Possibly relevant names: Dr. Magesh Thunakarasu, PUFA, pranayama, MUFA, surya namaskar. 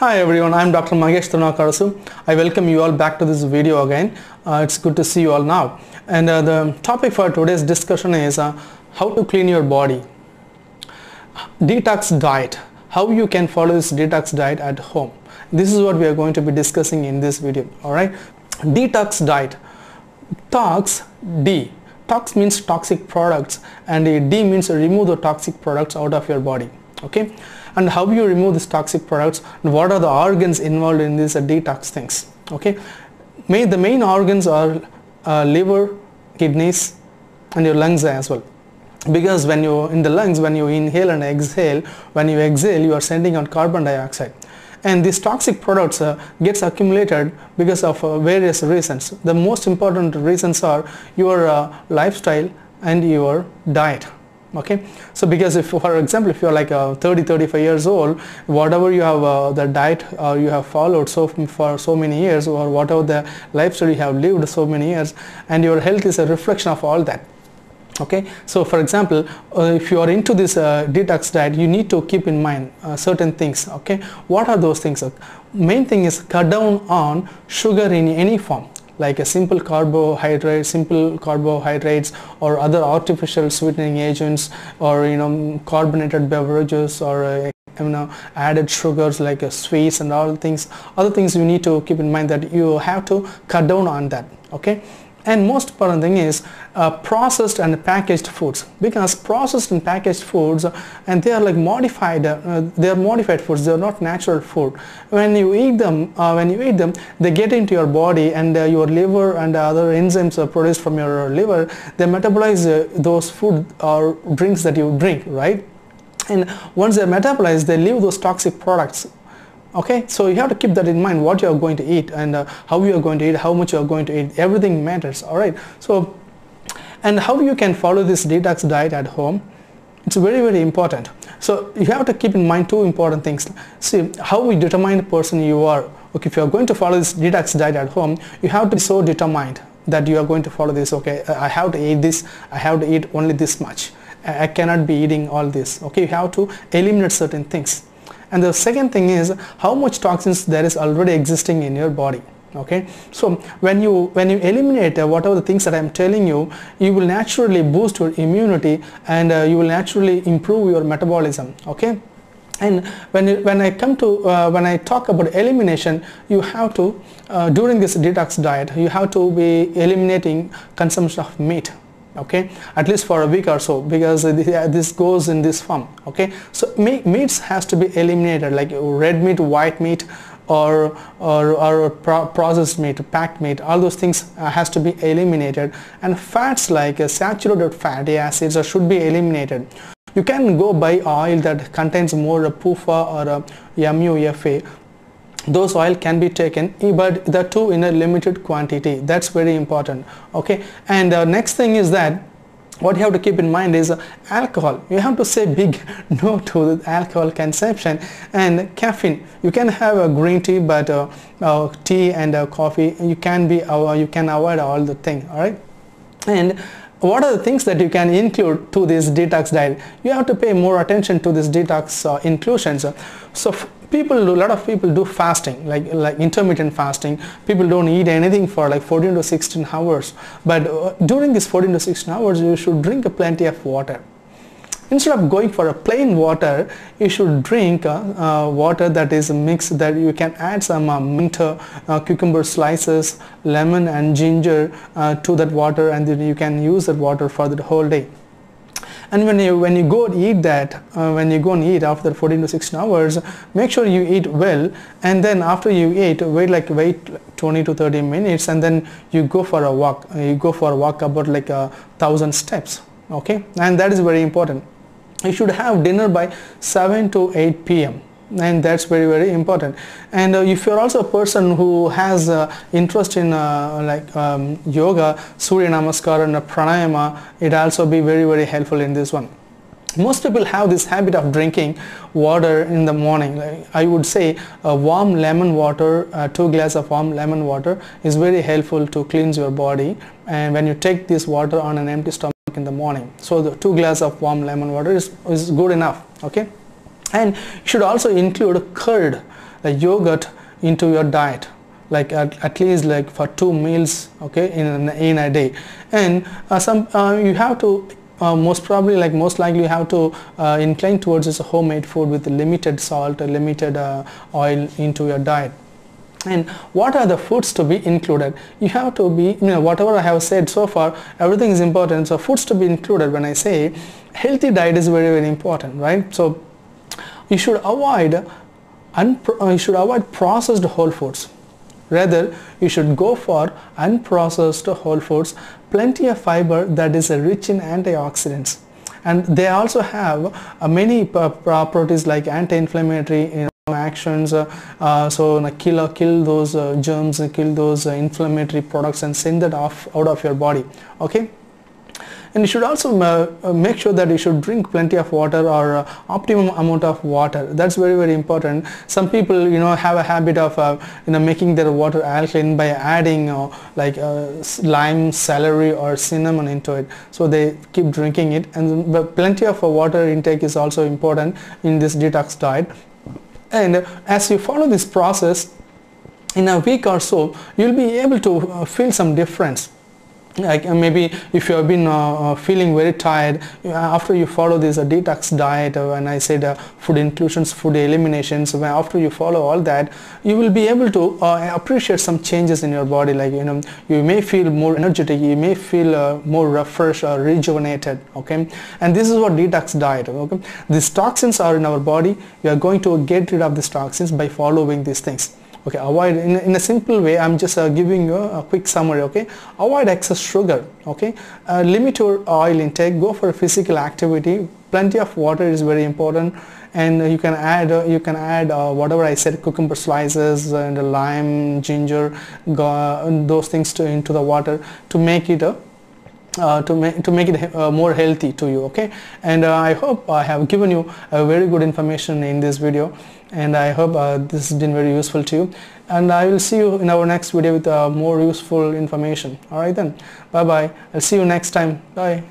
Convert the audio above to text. Hi everyone, I am Dr. Magesh Thunakarasu. I welcome you all back to this video again. It's good to see you all now. And the topic for today's discussion is how to clean your body. Detox diet. How you can follow this detox diet at home. This is what we are going to be discussing in this video. Alright. Detox diet. Tox D. Tox means toxic products and D means remove the toxic products out of your body. Okay. And how you remove these toxic products and what are the organs involved in these detox things. Okay, the main organs are liver, kidneys and your lungs as well, because when you in the lungs, when you inhale and exhale, when you exhale you are sending out carbon dioxide, and these toxic products gets accumulated because of various reasons. The most important reasons are your lifestyle and your diet. Okay, so because if for example if you are like 30-35 years old, whatever you have the diet you have followed for so many years, or whatever the lifestyle you have lived so many years, and your health is a reflection of all that. Okay, so for example if you are into this detox diet, you need to keep in mind certain things. Okay, what are those things? Main thing is cut down on sugar in any form, like a simple carbohydrates or other artificial sweetening agents, or carbonated beverages, or added sugars like sweets and all things. Other things you need to keep in mind that you have to cut down on that. Okay, and most important thing is processed and packaged foods, because processed and packaged foods and they are like modified, they are modified foods, they are not natural food. When you eat them, they get into your body, and your liver and other enzymes are produced from your liver. They metabolize those food or drinks that you drink, right? And once they are metabolized, they leave those toxic products. Okay, so you have to keep that in mind, what you are going to eat and how you are going to eat, how much you are going to eat, everything matters. Alright, so and how you can follow this detox diet at home, it's very, very important. So you have to keep in mind two important things. See, how we determine the person you are. Okay, if you are going to follow this detox diet at home, you have to be so determined that you are going to follow this. Okay, I have to eat this, I have to eat only this much, I cannot be eating all this. Okay, you have to eliminate certain things. And the second thing is how much toxins there is already existing in your body. Okay, so when you eliminate whatever the things that I'm telling you, you will naturally boost your immunity, and you will naturally improve your metabolism. Okay, and when I talk about elimination, you have to during this detox diet you have to be eliminating consumption of meat. Okay, at least for a week or so, because this goes in this form. Okay, so meats has to be eliminated, like red meat, white meat, or processed meat, packed meat, all those things has to be eliminated. And fats like saturated fatty acids should be eliminated. You can go buy oil that contains more PUFA or MUFA. Those oil can be taken, but the two in a limited quantity. That's very important. Okay, and next thing is that what you have to keep in mind is alcohol. You have to say big no to the alcohol consumption. And caffeine, you can have a green tea, but tea and coffee you can avoid all the thing. All right, and what are the things that you can include to this detox diet? You have to pay more attention to this detox inclusions. So a lot of people do fasting, like intermittent fasting. People don't eat anything for like 14 to 16 hours, but during this 14 to 16 hours you should drink plenty of water. Instead of going for a plain water, you should drink water that is mixed, that you can add some mint, cucumber slices, lemon and ginger to that water, and then you can use that water for the whole day. And when you go and eat that, after 14 to 16 hours, make sure you eat well, and then after you eat, wait 20 to 30 minutes, and then you go for a walk. You go for a walk about like 1,000 steps. Okay, and that is very important. You should have dinner by 7 to 8 p.m. and that's very, very important. And if you're also a person who has interest in yoga, surya namaskar and pranayama, it also be very, very helpful in this one. Most people have this habit of drinking water in the morning. I would say warm lemon water, 2 glasses of warm lemon water is very helpful to cleanse your body, and when you take this water on an empty stomach in the morning, so the 2 glasses of warm lemon water is good enough. Okay, and you should also include curd. a yogurt into your diet, like at least like for 2 meals, okay, in a day. And you have to most likely you have to incline towards this homemade food with limited salt or limited oil into your diet. And what are the foods to be included? You have to be, whatever I have said so far, everything is important. So foods to be included, when I say healthy diet, is very, very important, right? So you should avoid processed whole foods. Rather, you should go for unprocessed whole foods, plenty of fiber that is rich in antioxidants, and they also have many properties like anti-inflammatory actions, so kill those germs, kill those inflammatory products and send that out of your body, okay? And you should also make sure that you should drink plenty of water, or optimum amount of water. That's very, very important. Some people, have a habit of making their water alkaline by adding lime, celery or cinnamon into it, so they keep drinking it. And plenty of water intake is also important in this detox diet. And as you follow this process, in a week or so you'll be able to feel some difference. Like maybe if you have been feeling very tired, after you follow this detox diet, when I said food inclusions, food eliminations, after you follow all that, you will be able to appreciate some changes in your body. Like you may feel more energetic, you may feel more refreshed or rejuvenated, okay? And this is what detox diet, okay? These toxins are in our body. You are going to get rid of these toxins by following these things. Okay, avoid, in a simple way, I'm just giving you a quick summary, okay? Avoid excess sugar, okay? Limit your oil intake, go for physical activity, plenty of water is very important. And you can add whatever I said, cucumber slices and lime, ginger, those things into the water to make it more healthy to you, okay? And I hope I have given you a very good information in this video, and I hope this has been very useful to you. And I will see you in our next video with more useful information. All right then, bye bye. I'll see you next time. Bye.